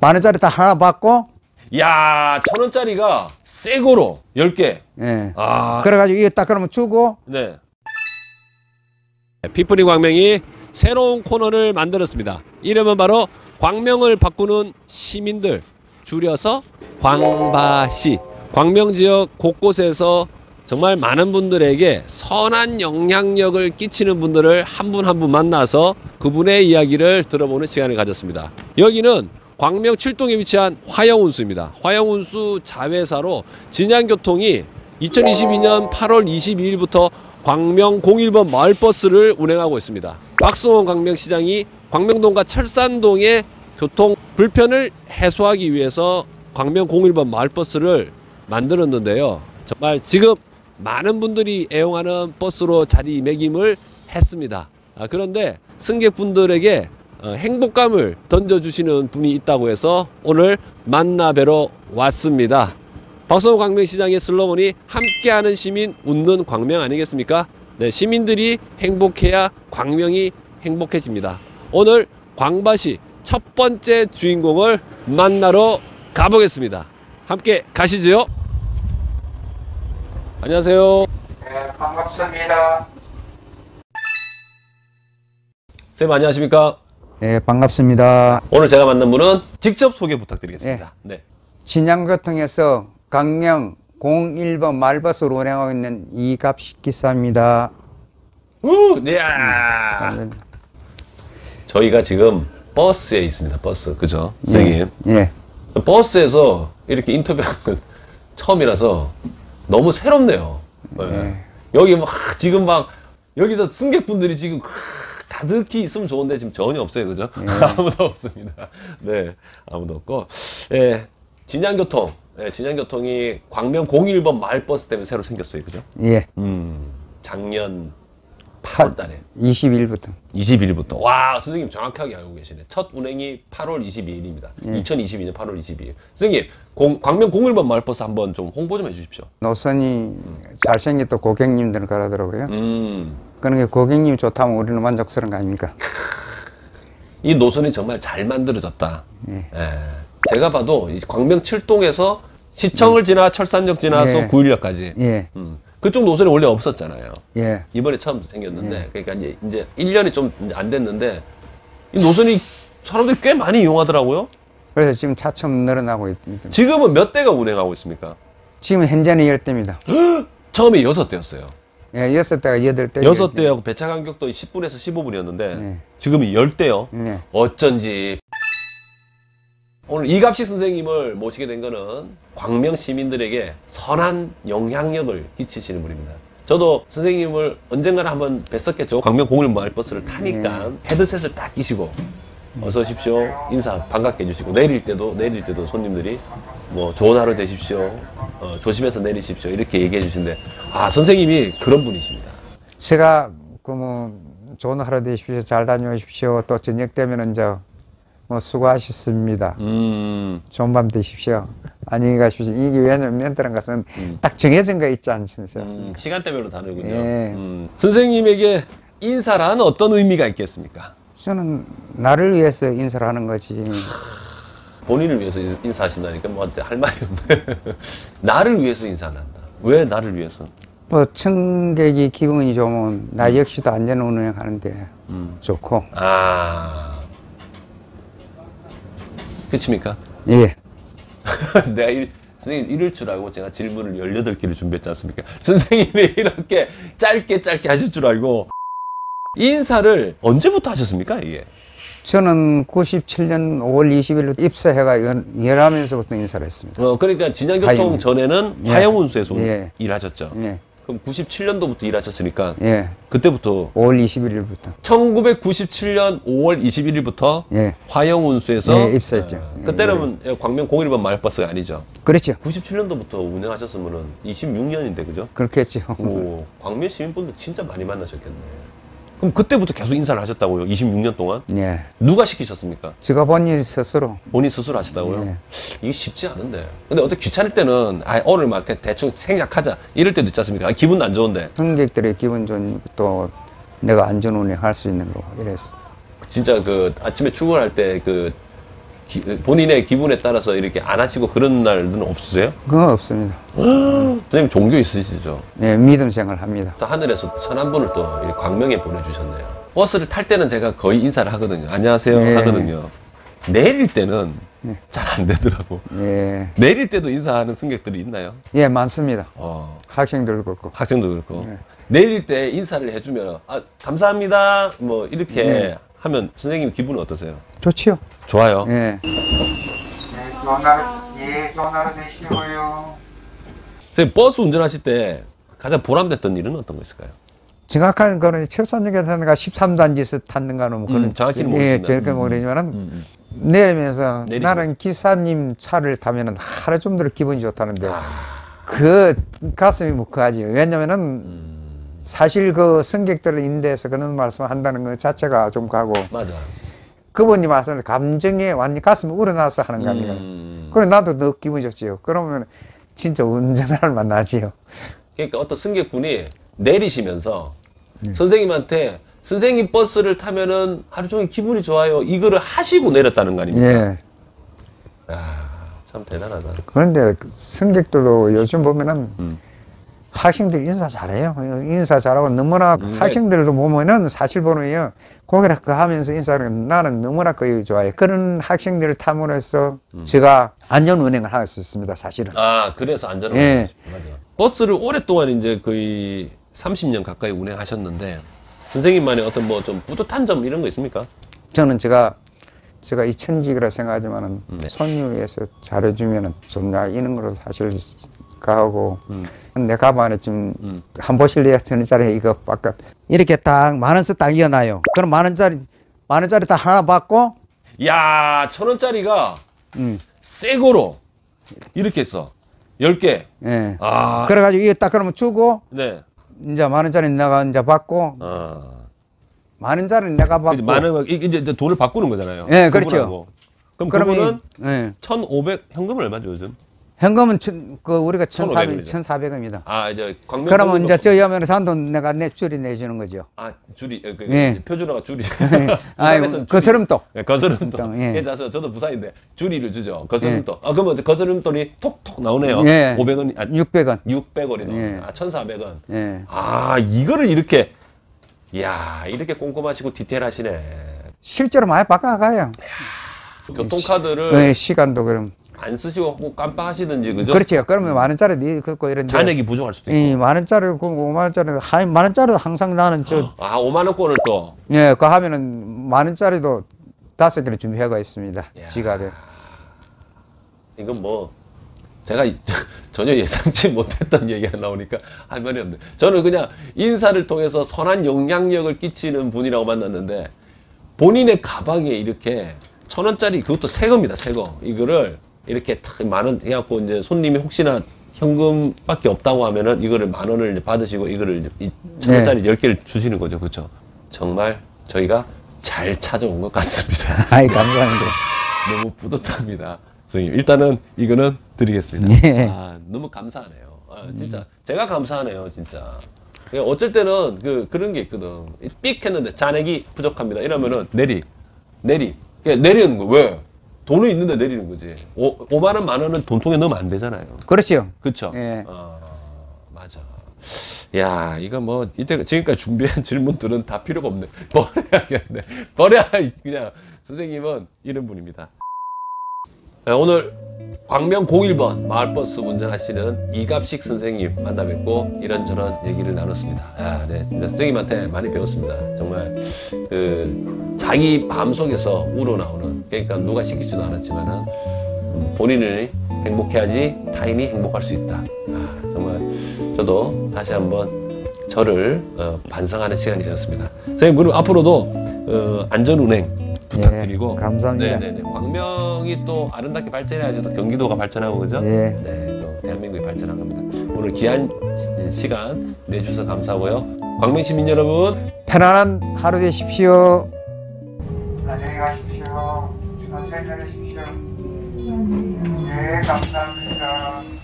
10,000원짜리 다 하나 받고. 야, 1,000원짜리가 새 거로 10개. 예. 아. 그래가지고 이거 딱 그러면 주고. 네. 피프리 광명이 새로운 코너를 만들었습니다. 이름은 바로 광명을 바꾸는 시민들, 줄여서 광바시. 광명 지역 곳곳에서 정말 많은 분들에게 선한 영향력을 끼치는 분들을 한 분 한 분 만나서 그분의 이야기를 들어보는 시간을 가졌습니다. 여기는 광명 7동에 위치한 화영운수입니다. 화영운수 자회사로 진양교통이 2022년 8월 22일부터 광명 01번 마을버스를 운행하고 있습니다. 박승원 광명시장이 광명동과 철산동의 교통 불편을 해소하기 위해서 광명 01번 마을버스를 만들었는데요. 정말 지금 많은 분들이 애용하는 버스로 자리매김을 했습니다. 그런데 승객분들에게 행복감을 던져주시는 분이 있다고 해서 오늘 만나뵈러 왔습니다. 박성호 광명시장의 슬로건이 함께하는 시민, 웃는 광명 아니겠습니까? 네, 시민들이 행복해야 광명이 행복해집니다. 오늘 광바시 첫 번째 주인공을 만나러 가보겠습니다. 함께 가시죠. 안녕하세요. 네, 반갑습니다. 선생님 안녕하십니까? 네, 반갑습니다. 오늘 제가 만난 분은 직접 소개 부탁드리겠습니다. 네. 네. 진양교통에서 광명 01번 마을버스로 운행하고 있는 이갑식 기사입니다. 야. 저희가 지금 버스에 있습니다. 버스, 그죠? 예. 선생님. 예. 버스에서 이렇게 인터뷰하는 건 처음이라서 너무 새롭네요. 네. 네. 여기 막 지금 막 여기서 승객분들이 지금 다들기 있으면 좋은데 지금 전혀 없어요, 그죠? 네. 아무도 없습니다. 네, 아무도 없고. 예, 진양교통. 예, 진양교통이 광명 01번 마을버스 때문에 새로 생겼어요, 그죠? 예. 작년 8월달에 21일부터. 와, 선생님 정확하게 알고 계시네. 첫 운행이 8월 22일입니다. 예. 2022년 8월 22일. 선생님, 광명 01번 마을버스 한번 좀 홍보 좀 해주십시오. 노선이 잘생겼던 고객님들은 그러더라고요. 그러니까 고객님이 좋다면 우리는 만족스러운 거 아닙니까? 이 노선이 정말 잘 만들어졌다. 예. 예. 제가 봐도 이 광명 7동에서 시청을 지나 철산역 지나서 예. 9일역까지. 예. 그쪽 노선이 원래 없었잖아요. 예. 이번에 처음 생겼는데, 예. 그러니까 이제 1년이 좀 안 됐는데, 이 노선이 사람들이 꽤 많이 이용하더라고요. 그래서 지금 차츰 늘어나고 있습니다. 지금은 몇 대가 운행하고 있습니까? 지금 현재는 10대입니다. 처음에 6대였어요. 예, 6대가 8대. 6대하고 배차 간격도 10분에서 15분이었는데, 예. 지금이 10대요. 예. 어쩐지. 오늘 이갑식 선생님을 모시게 된 거는 광명 시민들에게 선한 영향력을 끼치시는 분입니다. 저도 선생님을 언젠가는 한번 뵀었겠죠. 광명 01번 마을버스를 타니까 헤드셋을 딱 끼시고 어서 오십시오. 인사 반갑게 해주시고 내릴 때도 손님들이 뭐 좋은 하루 되십시오. 조심해서 내리십시오. 이렇게 얘기해 주시는데 아 선생님이 그런 분이십니다. 제가 그 뭐 좋은 하루 되십시오. 잘 다녀오십시오. 또 저녁 되면 이제 뭐 수고하셨습니다. 좋은 밤 되십시오. 안녕히 가십시오. 이게 왜냐면 것은 딱 정해진 거 있지 않습니까? 시간대별로 다르군요. 예. 선생님에게 인사란 어떤 의미가 있겠습니까? 저는 나를 위해서 인사를 하는 거지. 본인을 위해서 인사하신다니까 뭐한테 할 말이 없네. 나를 위해서 인사를 한다. 왜 나를 위해서? 뭐 승객이 기분이 좋으면 나 역시도 안전 운행하는데 좋고. 아. 그렇습니까? 예. 내가 선생님 이럴 줄 알고 제가 질문을 18개를 준비했지 않습니까? 선생님이 이렇게 짧게 하실 줄 알고. 인사를 언제부터 하셨습니까? 이게? 저는 97년 5월 20일로 입사해가 일하면서부터 인사를 했습니다. 그러니까 진양교통 전에는 예. 화영운수에서 예. 일하셨죠? 예. 그럼 97년도부터 일하셨으니까 예. 그때부터 5월 21일부터 1997년 5월 21일부터 예. 화영운수에서 예, 입사했죠. 그때는 예, 광명 01번 마을버스가 아니죠. 그렇죠. 97년도부터 운영하셨으면 26년인데 그죠? 그렇겠죠. 오, 광명 시민분들 진짜 많이 만나셨겠네. 그럼 그때부터 계속 인사를 하셨다고요? 26년 동안? 예. 누가 시키셨습니까? 제가 본인 스스로. 본인 스스로 하시다고요? 예. 이게 쉽지 않은데. 근데 어떻게 귀찮을 때는 아 오늘 막 대충 생략하자 이럴 때도 있지 않습니까? 아, 기분 안 좋은데. 승객들의 기분 좋은 또 내가 안전 운행할 수 있는 거 이랬어. 진짜 그 아침에 출근할 때 그 본인의 기분에 따라서 이렇게 안 하시고 그런 날은 없으세요? 그건 없습니다. 선생님 종교 있으시죠? 네, 믿음 생활합니다. 또 하늘에서 천 한 분을 또 광명에 보내주셨네요. 버스를 탈 때는 제가 거의 인사를 하거든요. 안녕하세요 네. 하거든요. 내릴 때는 네. 잘 안 되더라고. 네. 내릴 때도 인사하는 승객들이 있나요? 예, 많습니다. 학생들도 그렇고. 네. 내릴 때 인사를 해주면 아, 감사합니다 뭐 이렇게 네. 하면 선생님 기분은 어떠세요? 좋지요. 좋아요. 예. 네. 네, 좋은 하루 되시고요. 선생님 버스 운전하실 때 가장 보람됐던 일은 어떤 거 있을까요? 정확한 거는 7산역에 탔는가 13단지에서 탔는가는 뭐 그런 정확히는 모르겠습니다. 예, 정확히는 모르지만은 내리면서 내리시면. 나는 기사님 차를 타면은 하루 좀 더 기분이 좋다는데 그 가슴이 묵하지. 왜냐면은 사실 그 승객들을 인대해서 그런 말씀을 한다는 것 자체가 좀 가고 맞아. 그분이 말씀을 감정에 완전히 가슴이 우러나서 하는 거 아니에요. 그래 나도 더 기분이 좋지요. 그러면 진짜 운전할 만나지요. 그러니까 어떤 승객분이 내리시면서 네. 선생님한테 선생님 버스를 타면은 하루 종일 기분이 좋아요. 이거를 하시고 내렸다는 거 아닙니까? 예. 아, 참 대단하다. 그런데 승객들도 요즘 보면은 학생들 인사 잘해요. 인사 잘하고 너무나 학생들도 보면은 사실 보면요 고개를 하면서 인사를 나는 너무나 거의 좋아요. 그런 학생들을 탐으로써 제가 안전 운행을 할 수 있습니다. 사실은. 아 그래서 안전 운행. 예. 맞아요. 버스를 오랫동안 이제 거의 30년 가까이 운행하셨는데 선생님만의 어떤 뭐 좀 뿌듯한 점 이런 거 있습니까? 저는 제가 이 천직이라 생각하지만은 네. 손님에서 잘해주면은 좋냐 이런 거로 사실. 가고 내 가방 안에 지금 한 보실래요? 천 원짜리 이거 아까 이렇게 딱 만 원씩 딱 이어놔요. 그럼 만 원짜리 딱 하나 받고 야, 천 원짜리가 새 거로 이렇게 해서 10개. 네. 아. 그래가지고 이거 딱 그러면 주고 네. 이제 만 원짜리 내가 이제 받고 만 원짜리 내가 받고 만 원 이제 돈을 바꾸는 거잖아요. 네, 그렇죠. 그럼 그거는 1,500 현금은 얼마죠 요즘? 현금은 우리가 1,400원입니다. 아, 이제 광명시. 그러면 이제 저 여면은 산돈 내가 내 줄이 내주는 거죠. 아, 줄이, 네. 표준어가 줄이. 아, 거스름돈. 네, 거스름돈. 예. 그래서 저도 부산인데 줄이를 주죠. 거스름돈. 예. 아, 그러면 거스름돈이 톡톡 나오네요. 예. 500원, 아, 600원. 600원이 나오네요. 예. 아, 1,400원. 예. 아, 이거를 이렇게, 이야, 이렇게 꼼꼼하시고 디테일하시네. 실제로 많이 바꿔가요. 교통카드를. 네, 시간도 그럼. 안 쓰시고 깜빡하시든지 그죠? 그렇죠. 그러면 만 원짜리도 그렇고 이런 잔액이 부족할 수도 있고. 예, 만 원짜리 그 5만 원짜리 만 원짜리도 항상 나는 저 아, 5만 원권을 또. 예, 그 하면은 만 원짜리도 5개를 준비해가 있습니다. 야. 지갑에. 이건 뭐 제가 전혀 예상치 못했던 얘기가 나오니까 할 말이 없네. 저는 그냥 인사를 통해서 선한 영향력을 끼치는 분이라고 만났는데 본인의 가방에 이렇게 1,000원짜리 그것도 새 겁니다. 새 거. 이거를 이렇게 딱 만 원 해갖고 이제 손님이 혹시나 현금밖에 없다고 하면은 이거를 만 원을 받으시고 이거를 1,000원짜리 10개를 주시는 거죠. 그렇죠? 정말 저희가 잘 찾아온 것 같습니다. 아이, 감사합니다. 너무 뿌듯합니다. 선생님, 일단은 이거는 드리겠습니다. 예. 아, 너무 감사하네요. 아, 진짜. 제가 감사하네요, 진짜. 어쩔 때는 그런 게 있거든. 삑 했는데 잔액이 부족합니다. 이러면은 내리. 내리는 거. 왜? 돈은 있는데 내리는 거지. 5만 원, 만 원은 돈통에 넣으면 안 되잖아요. 그렇죠. 그렇죠. 예. 맞아. 야, 이거 뭐 이때 지금까지 준비한 질문들은 다 필요가 없네. 버려야겠네. 그냥 선생님은 이런 분입니다. 네, 오늘 광명 01번 마을버스 운전하시는 이갑식 선생님 만나뵙고 이런저런 얘기를 나눴습니다. 아, 네, 선생님한테 많이 배웠습니다. 정말 자기 마음속에서 우러나오는, 그러니까 누가 시키지도 않았지만은 본인을 행복해야지 타인이 행복할 수 있다. 아, 정말 저도 다시 한번 저를 반성하는 시간이 되었습니다. 선생님 그럼 앞으로도 안전운행 부탁드리고. 예, 감사합니다. 네네네. 광명이 또 아름답게 발전해야지 또 경기도가 발전하고 그죠? 예. 네. 또 대한민국이 발전한 겁니다. 오늘 귀한 시간 내주셔서 감사하고요. 광명 시민 여러분 편안한 하루 되십시오. 안녕히 가십시오. 안녕히 가십시오. 네, 감사합니다.